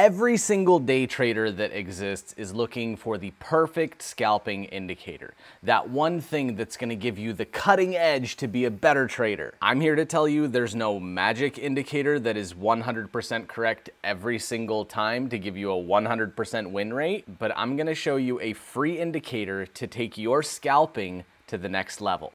Every single day trader that exists is looking for the perfect scalping indicator. That one thing that's gonna give you the cutting edge to be a better trader. I'm here to tell you there's no magic indicator that is 100% correct every single time to give you a 100% win rate, but I'm gonna show you a free indicator to take your scalping to the next level.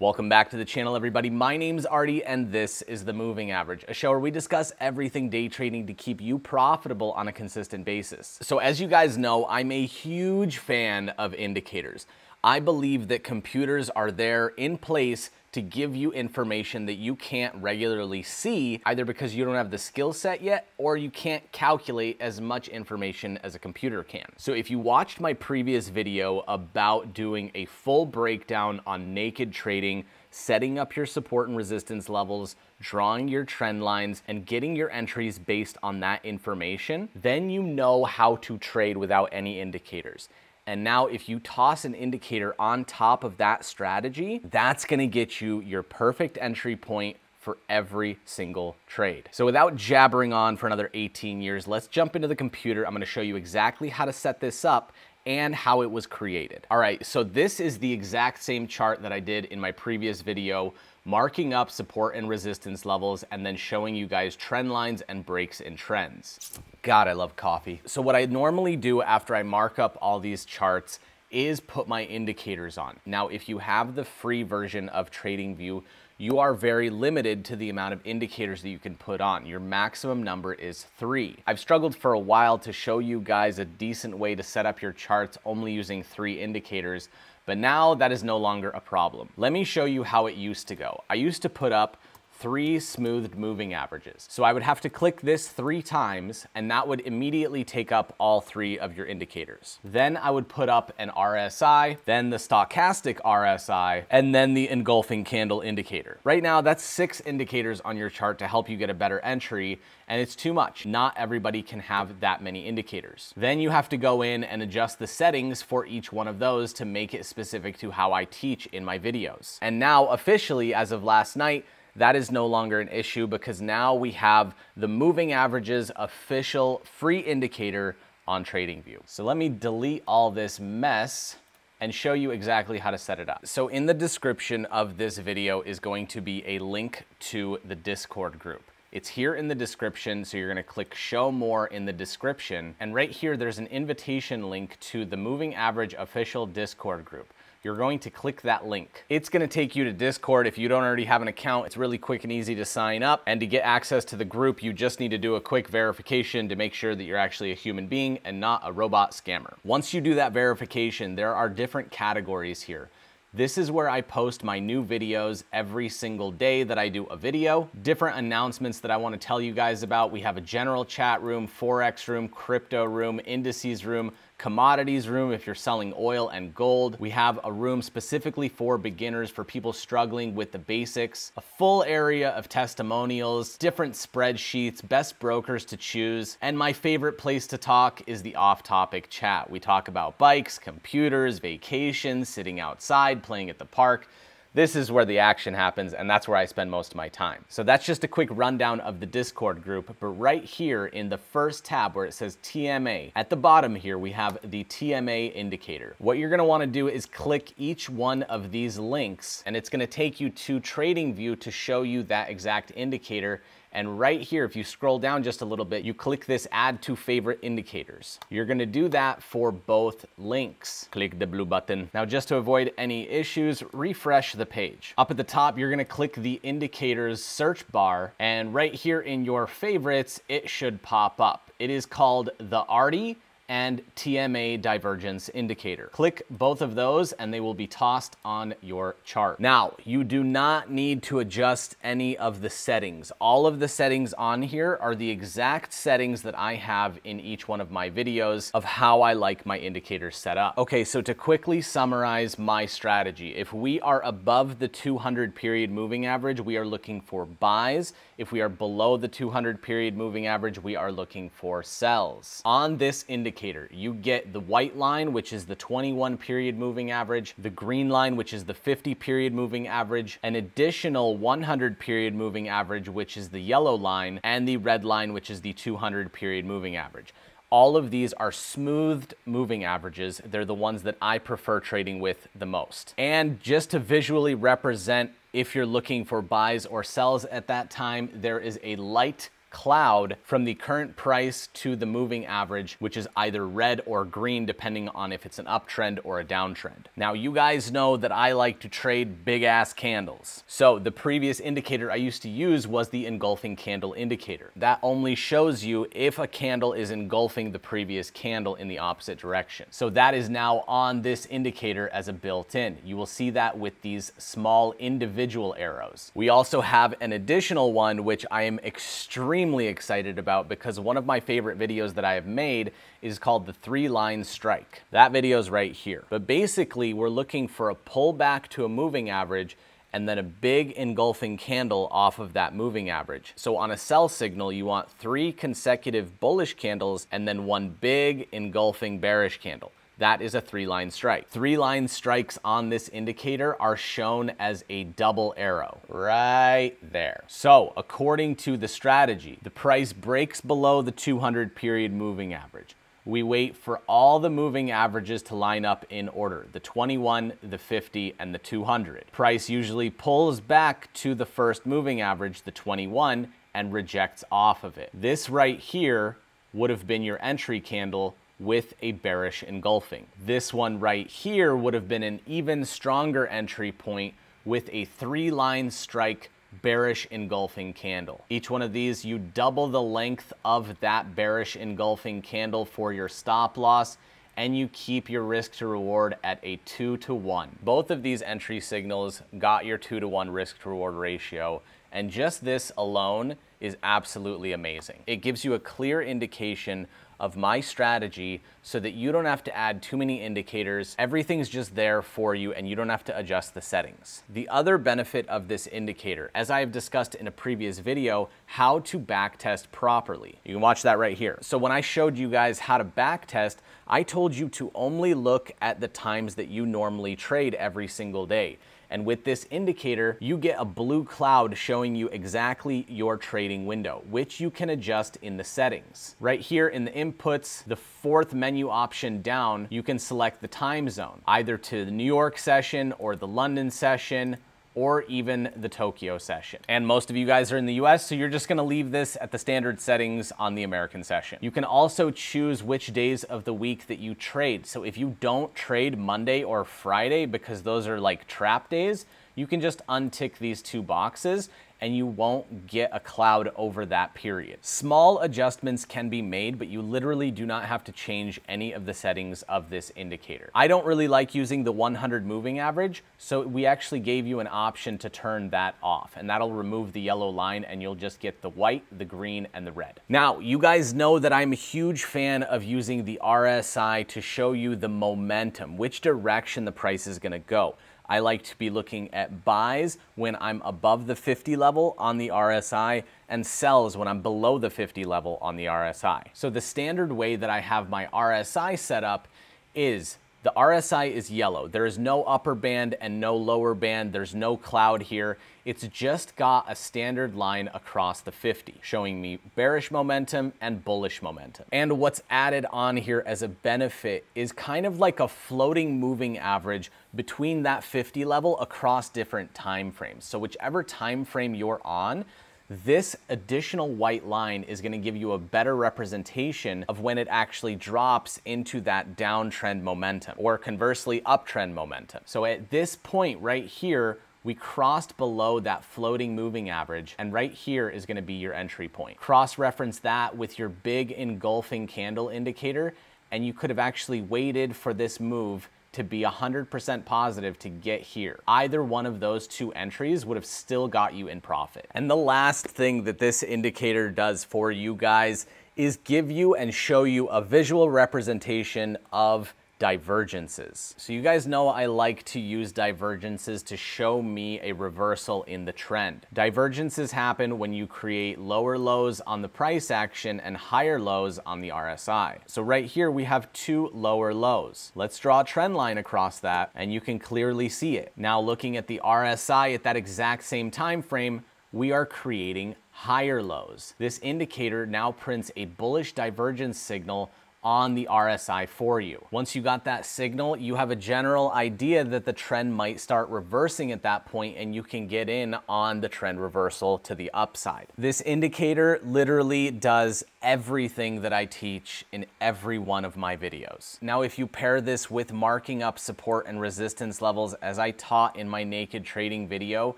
Welcome back to the channel, everybody. My name's Artie, and this is The Moving Average, a show where we discuss everything day trading to keep you profitable on a consistent basis. So as you guys know, I'm a huge fan of indicators. I believe that computers are there in place to give you information that you can't regularly see, either because you don't have the skill set yet or you can't calculate as much information as a computer can. So if you watched my previous video about doing a full breakdown on naked trading, setting up your support and resistance levels, drawing your trend lines, and getting your entries based on that information, then you know how to trade without any indicators. And now if you toss an indicator on top of that strategy, that's gonna get you your perfect entry point for every single trade. So without jabbering on for another 18 years, let's jump into the computer. I'm gonna show you exactly how to set this up and how it was created. All right, so this is the exact same chart that I did in my previous video, marking up support and resistance levels and then showing you guys trend lines and breaks in trends. God, I love coffee. So what I normally do after I mark up all these charts is put my indicators on. Now, if you have the free version of TradingView, you are very limited to the amount of indicators that you can put on. Your maximum number is 3. I've struggled for a while to show you guys a decent way to set up your charts only using 3 indicators, but now that is no longer a problem. Let me show you how it used to go. I used to put up 3 smoothed moving averages. So I would have to click this 3 times and that would immediately take up all 3 of your indicators. Then I would put up an RSI, then the stochastic RSI, and then the engulfing candle indicator. Right now, that's 6 indicators on your chart to help you get a better entry, and it's too much. Not everybody can have that many indicators. Then you have to go in and adjust the settings for each one of those to make it specific to how I teach in my videos. And now officially, as of last night, that is no longer an issue because now we have the Moving Average's official free indicator on TradingView. So let me delete all this mess and show you exactly how to set it up. So in the description of this video is going to be a link to the Discord group. It's here in the description, so you're gonna click show more in the description. And right here, there's an invitation link to the Moving Average official Discord group. You're going to click that link. It's gonna take you to Discord. If you don't already have an account, it's really quick and easy to sign up. And to get access to the group, you just need to do a quick verification to make sure that you're actually a human being and not a robot scammer. Once you do that verification, there are different categories here. This is where I post my new videos every single day that I do a video. Different announcements that I want to tell you guys about. We have a general chat room, Forex room, crypto room, indices room, commodities room if you're selling oil and gold. We have a room specifically for beginners, for people struggling with the basics, a full area of testimonials, different spreadsheets, best brokers to choose, and my favorite place to talk is the off-topic chat. We talk about bikes, computers, vacations, sitting outside, playing at the park. This is where the action happens, and that's where I spend most of my time. So that's just a quick rundown of the Discord group, but right here in the first tab where it says TMA, at the bottom here we have the TMA indicator. What you're gonna wanna do is click each one of these links, and it's gonna take you to TradingView to show you that exact indicator. And right here, if you scroll down just a little bit, you click this add to favorite indicators. You're gonna do that for both links. Click the blue button. Now, just to avoid any issues, refresh the page. Up at the top, you're gonna click the indicators search bar, and right here in your favorites, it should pop up. It is called the Artie and TMA Divergence indicator. Click both of those and they will be tossed on your chart. Now, you do not need to adjust any of the settings. All of the settings on here are the exact settings that I have in each one of my videos of how I like my indicators set up. Okay, so to quickly summarize my strategy, if we are above the 200 period moving average, we are looking for buys. If we are below the 200 period moving average, we are looking for sells. On this indicator, indicator. You get the white line, which is the 21 period moving average, the green line, which is the 50 period moving average, an additional 100 period moving average, which is the yellow line, and the red line, which is the 200 period moving average. All of these are smoothed moving averages. They're the ones that I prefer trading with the most. And just to visually represent if you're looking for buys or sells at that time, there is a light cloud from the current price to the moving average, which is either red or green, depending on if it's an uptrend or a downtrend. Now, you guys know that I like to trade big ass candles. So the previous indicator I used to use was the engulfing candle indicator. That only shows you if a candle is engulfing the previous candle in the opposite direction. So that is now on this indicator as a built-in. You will see that with these small individual arrows. We also have an additional one, which I am extremely excited about because one of my favorite videos that I have made is called the 3-line strike. That video is right here. But basically, we're looking for a pullback to a moving average and then a big engulfing candle off of that moving average. So on a sell signal, you want 3 consecutive bullish candles and then 1 big engulfing bearish candle. That is a 3-line strike. 3-line strikes on this indicator are shown as a double arrow right there. So according to the strategy, the price breaks below the 200 period moving average. We wait for all the moving averages to line up in order, the 21, the 50, and the 200. Price usually pulls back to the first moving average, the 21, and rejects off of it. This right here would have been your entry candle with a bearish engulfing. This one right here would have been an even stronger entry point with a 3-line strike bearish engulfing candle. Each one of these, you double the length of that bearish engulfing candle for your stop loss, and you keep your risk to reward at a 2-to-1. Both of these entry signals got your 2-to-1 risk to reward ratio, and just this alone is absolutely amazing. It gives you a clear indication of my strategy so that you don't have to add too many indicators. Everything's just there for you and you don't have to adjust the settings. The other benefit of this indicator, as I've discussed in a previous video, how to backtest properly. You can watch that right here. So when I showed you guys how to backtest, I told you to only look at the times that you normally trade every single day. And with this indicator, you get a blue cloud showing you exactly your trading window, which you can adjust in the settings. Right here in the inputs, the 4th menu option down, you can select the time zone, either to the New York session or the London session, or even the Tokyo session. And most of you guys are in the US, so you're just gonna leave this at the standard settings on the American session. You can also choose which days of the week that you trade. So if you don't trade Monday or Friday, because those are like trap days, you can just untick these 2 boxes and you won't get a cloud over that period. Small adjustments can be made, but you literally do not have to change any of the settings of this indicator. I don't really like using the 100 moving average, so we actually gave you an option to turn that off, and that'll remove the yellow line and you'll just get the white, the green, and the red. Now, you guys know that I'm a huge fan of using the RSI to show you the momentum, which direction the price is gonna go. I like to be looking at buys when I'm above the 50 level on the RSI and sells when I'm below the 50 level on the RSI. So the standard way that I have my RSI set up is the RSI is yellow. There is no upper band and no lower band. There's no cloud here. It's just got a standard line across the 50, showing me bearish momentum and bullish momentum. And what's added on here as a benefit is kind of like a floating moving average between that 50 level across different time frames. So whichever time frame you're on, this additional white line is going to give you a better representation of when it actually drops into that downtrend momentum, or conversely, uptrend momentum. So at this point right here, we crossed below that floating moving average, and right here is going to be your entry point. Cross-reference that with your big engulfing candle indicator, and you could have actually waited for this move to be 100% positive to get here. Either one of those 2 entries would have still got you in profit. And the last thing that this indicator does for you guys is give you and show you a visual representation of divergences. So you guys know I like to use divergences to show me a reversal in the trend. Divergences happen when you create lower lows on the price action and higher lows on the RSI. So right here we have two lower lows. Let's draw a trend line across that and you can clearly see it. Now looking at the RSI at that exact same time frame, we are creating higher lows. This indicator now prints a bullish divergence signal on the RSI for you. Once you got that signal, you have a general idea that the trend might start reversing at that point and you can get in on the trend reversal to the upside. This indicator literally does everything that I teach in every one of my videos. Now, if you pair this with marking up support and resistance levels as I taught in my naked trading video,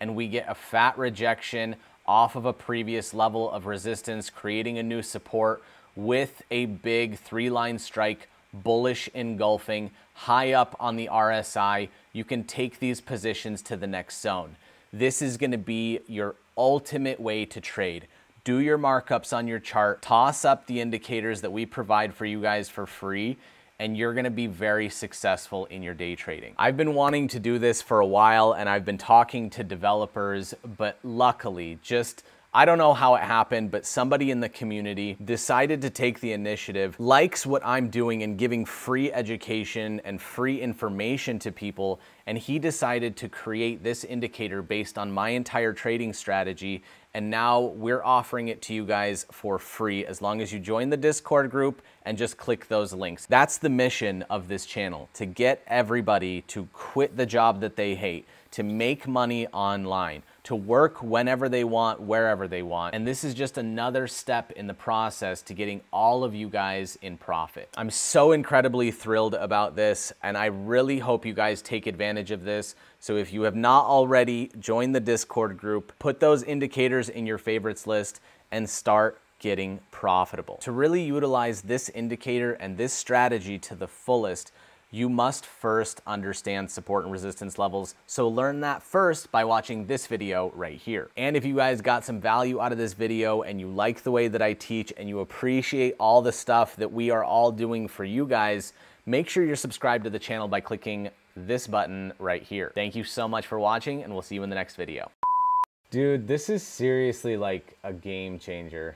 and we get a fat rejection off of a previous level of resistance, creating a new support, with a big three-line strike, bullish engulfing, high up on the RSI, you can take these positions to the next zone. This is gonna be your ultimate way to trade. Do your markups on your chart, toss up the indicators that we provide for you guys for free, and you're gonna be very successful in your day trading. I've been wanting to do this for a while, and I've been talking to developers, but luckily, I don't know how it happened, but somebody in the community decided to take the initiative, likes what I'm doing and giving free education and free information to people, and he decided to create this indicator based on my entire trading strategy, and now we're offering it to you guys for free as long as you join the Discord group and just click those links. That's the mission of this channel, to get everybody to quit the job that they hate, to make money online, to work whenever they want, wherever they want. And this is just another step in the process to getting all of you guys in profit. I'm so incredibly thrilled about this, and I really hope you guys take advantage of this. So if you have not already, join the Discord group, put those indicators in your favorites list, and start getting profitable. To really utilize this indicator and this strategy to the fullest, you must first understand support and resistance levels. So learn that first by watching this video right here. And if you guys got some value out of this video and you like the way that I teach and you appreciate all the stuff that we are all doing for you guys, make sure you're subscribed to the channel by clicking this button right here. Thank you so much for watching, and we'll see you in the next video. Dude, this is seriously like a game changer.